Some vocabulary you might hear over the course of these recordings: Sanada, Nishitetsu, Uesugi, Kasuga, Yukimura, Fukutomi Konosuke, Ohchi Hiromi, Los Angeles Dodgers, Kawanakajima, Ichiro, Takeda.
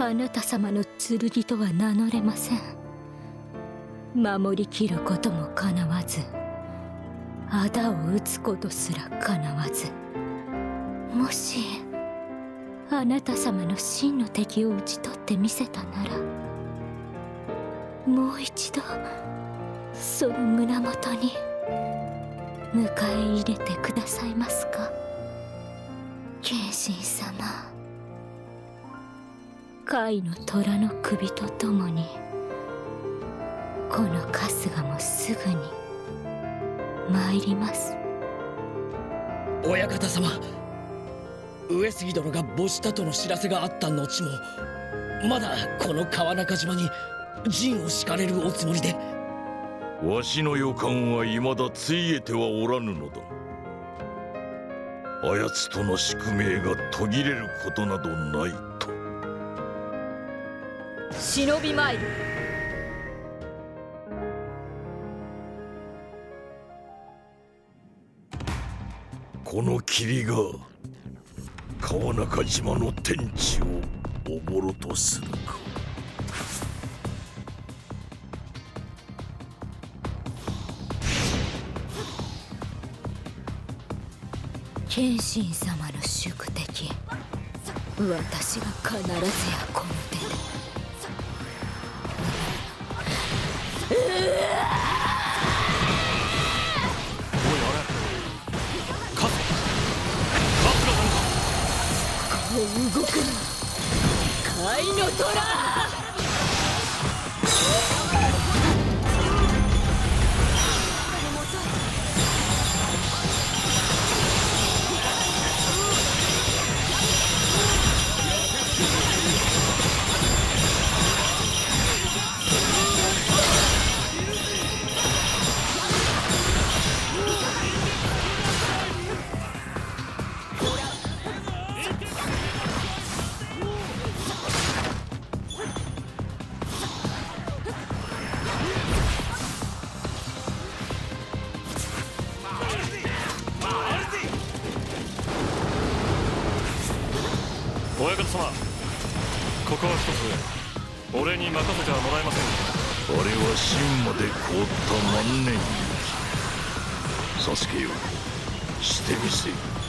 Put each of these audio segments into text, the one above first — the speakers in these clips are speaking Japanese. あなた様の剣とは名乗れません。守りきることもかなわず、あだを打つことすらかなわず、もしあなた様の真の敵を討ち取ってみせたなら、もう一度その胸元に迎え入れてくださいますか、謙信様。甲斐の虎の首とともに、この春日もすぐに参ります。親方様、上杉殿が没したとの知らせがあった後も、まだこの川中島に陣を敷かれるおつもりで？わしの予感はいまだついえてはおらぬのだ。あやつとの宿命が途切れることなどないと。忍び参る。この霧が川中島の天地をおぼろとするか。謙信様の宿敵、私が必ずやこの手で。動くな、甲斐の虎！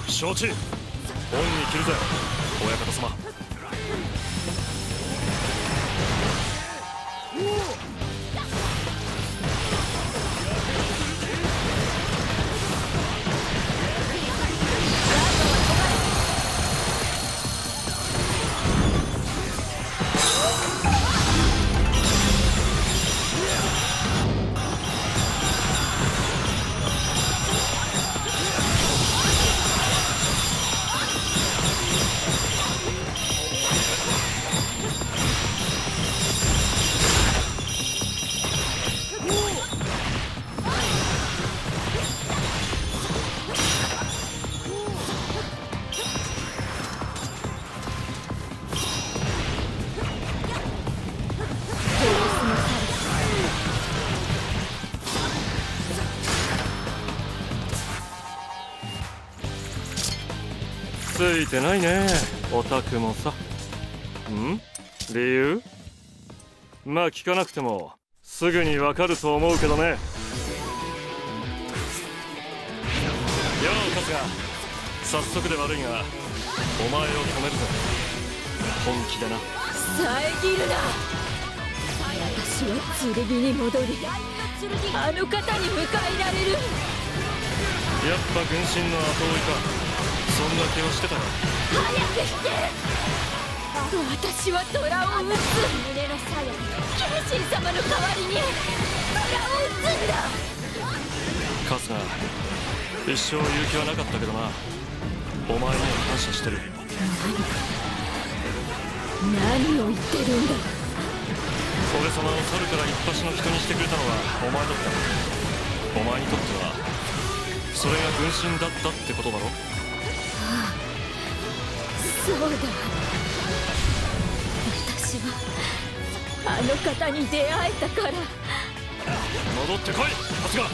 承知。恩に着るぜ、親方様。ついてないね、オタクもさ。理由？まあ聞かなくてもすぐにわかると思うけどね。よう春日、早速で悪いがお前を止めるぞ。本気だな。遮るな。私は剣に戻り、あの方に迎えられる。やっぱ軍神の後追いか。そんな気をしてたら早く引け。私は虎を撃つ。胸の鞘、謙信様の代わりに虎を撃つんだ。春日、一生勇気はなかったけどな、お前には感謝してる。何を言ってるんだ。俺様を猿から一発の人にしてくれたのはお前だった。お前にとってはそれが軍神だったってことだろ。そうだ、私はあの方に出会えたから。戻ってこい春日、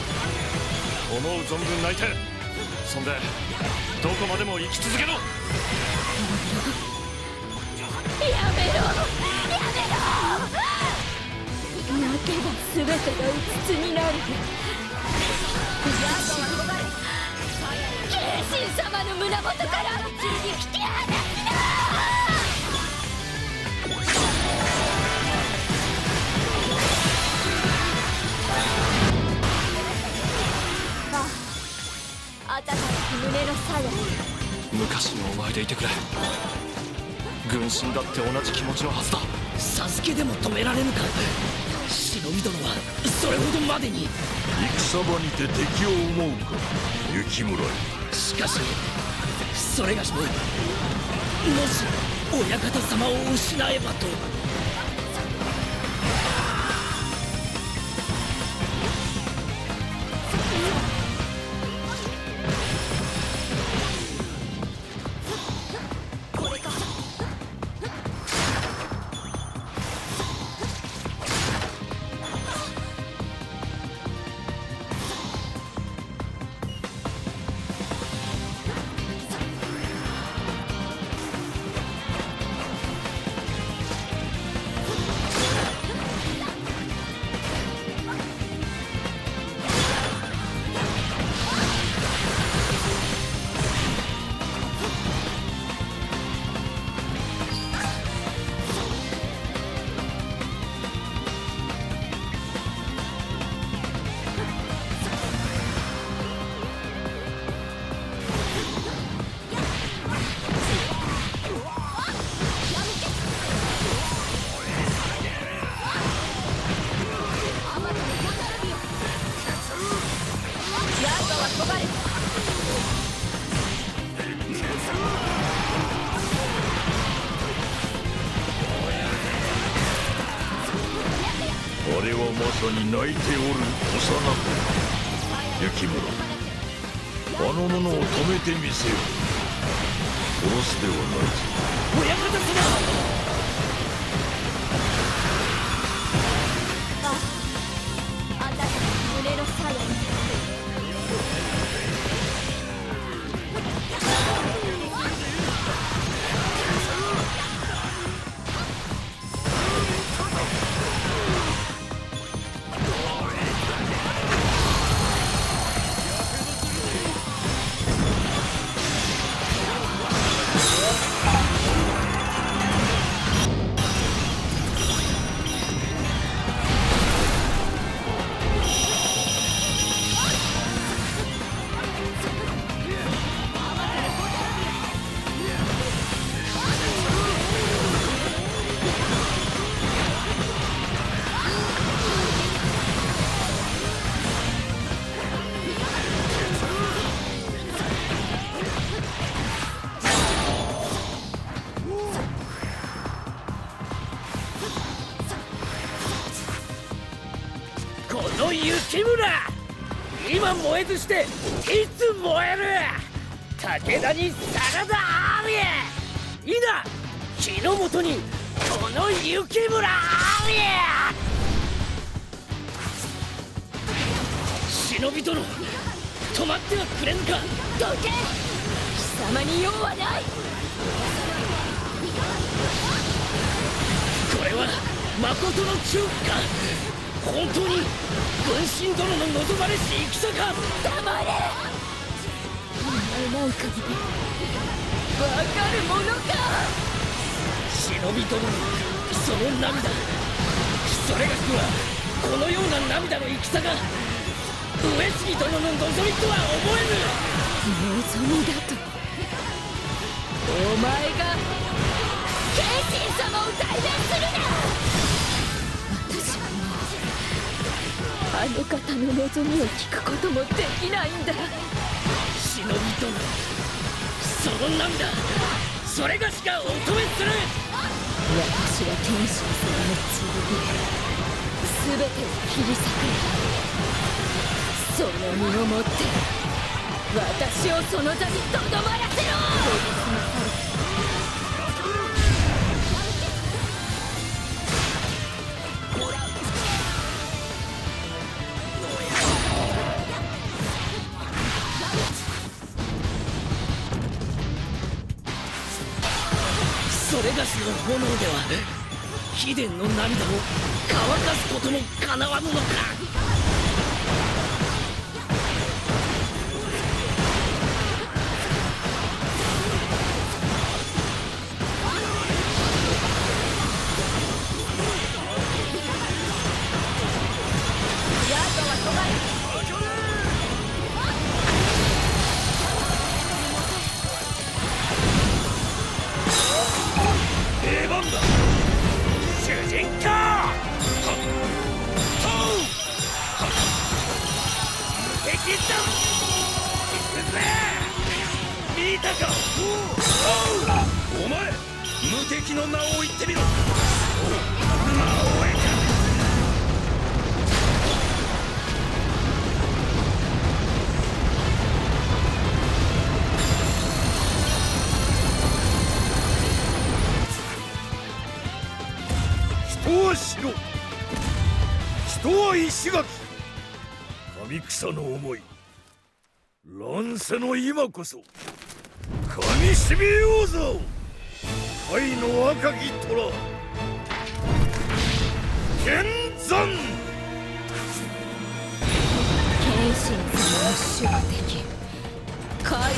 思う存分泣いて、そんでどこまでも生き続けろ。い全てが鬱になる。謙信様の胸元から引き離すな。あたかの胸の鞘。昔のお前でいてくれ。軍神だって同じ気持ちのはずだ。サスケでも止められぬか。忍び殿はそれほどまでに。戦場にて敵を思うか雪村よ。しかしそれがしも、もし親方様を失えばと。泣いておる幼子雪村、あの者を止めてみせよ。殺すではないぞ。親方様。あたしの胸の鞘雪村、今燃えずしていつ燃える。武田に真田あれ、いざ日の元にこの雪村あれ。忍び殿、止まってはくれぬか。どけ、貴様に用はない。これは誠の忠義か。本当に軍神殿の望まれし戦か。黙れ。お前なんかに分かるものか。忍び殿のその涙、それがしはこのような涙の戦が上杉殿の望みとは思えぬ。望みだと。お前が謙信様を代弁するな。あの方の望みを聞くこともできないんだ。忍びとその涙、それがしかお止めする。私は天使様の剣、全てを切り裂く。その身をもって私をその座にとどまらせろ。そレガスの炎では貴殿の涙を乾かすこともかなわぬのか。お前、無敵の名を言ってみろ。人は城、人は石垣。神草の思い、乱世の今こそ噛みしめようぞ。貝の赤き虎剣山、謙信様の宿敵貝の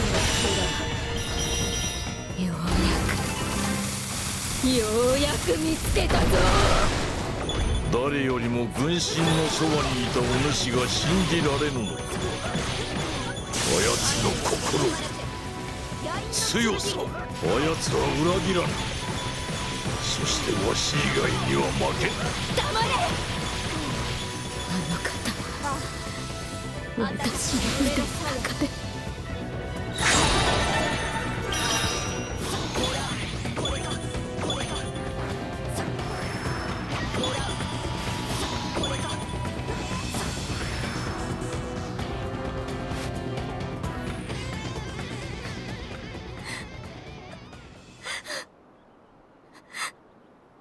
虎、ようやく見つけたぞ。誰よりも軍神のそばにいたお主が信じられぬのか。あやつの心、強さ、あやつは裏切らない。そしてわし以外には負けない。黙れ。あの方は私の腕の中で。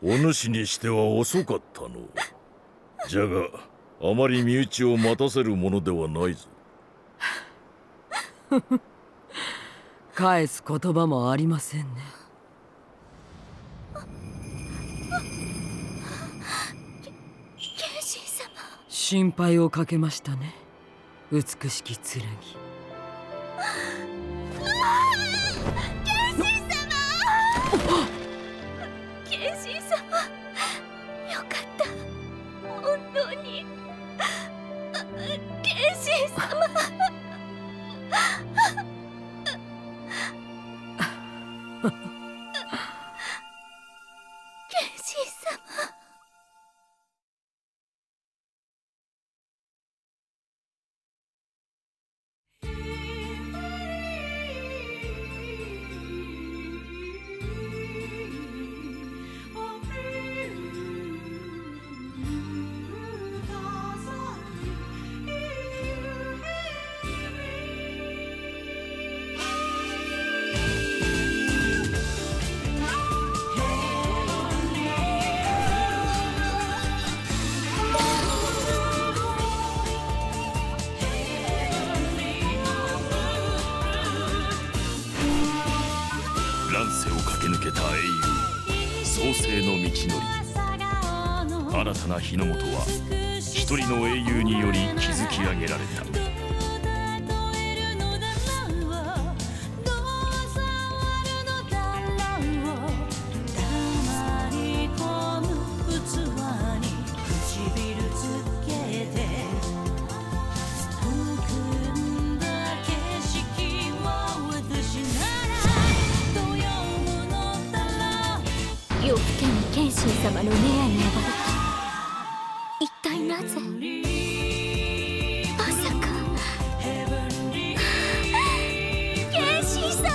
お主にしては遅かったのじゃが、あまり身内を待たせるものではないぞ。返す言葉もありませんね。謙信様、心配をかけましたね、美しき剣。新たな日の本は一人の英雄により築き上げられた。夜更けに謙信様の寝屋に上がる。一体なぜ。まさか謙信様。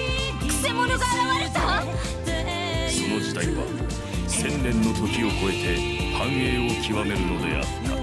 え、くせ者が現れた。その時代は千年の時を超えて繁栄を極めるのであった。